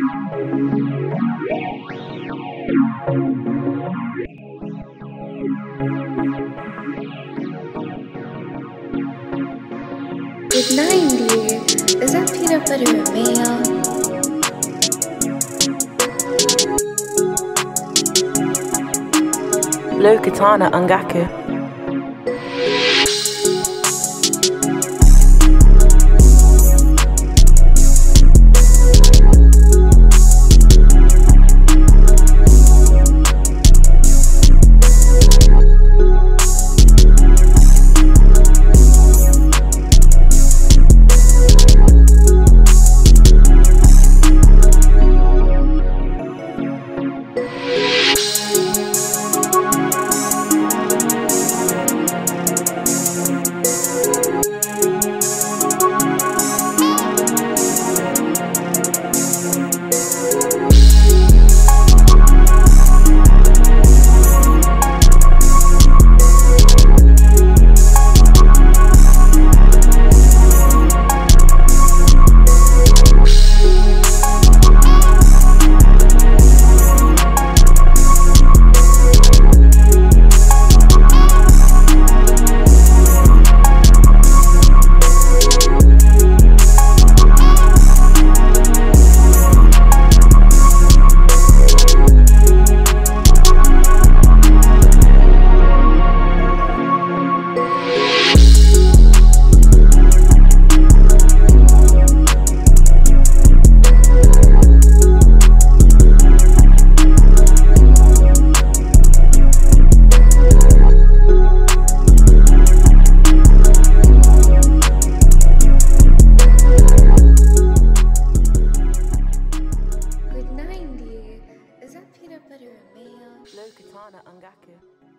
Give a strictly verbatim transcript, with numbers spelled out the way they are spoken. Ignite it. Is that peanut butter and mayo? Low Katana Angaku. Low Katana Angaku.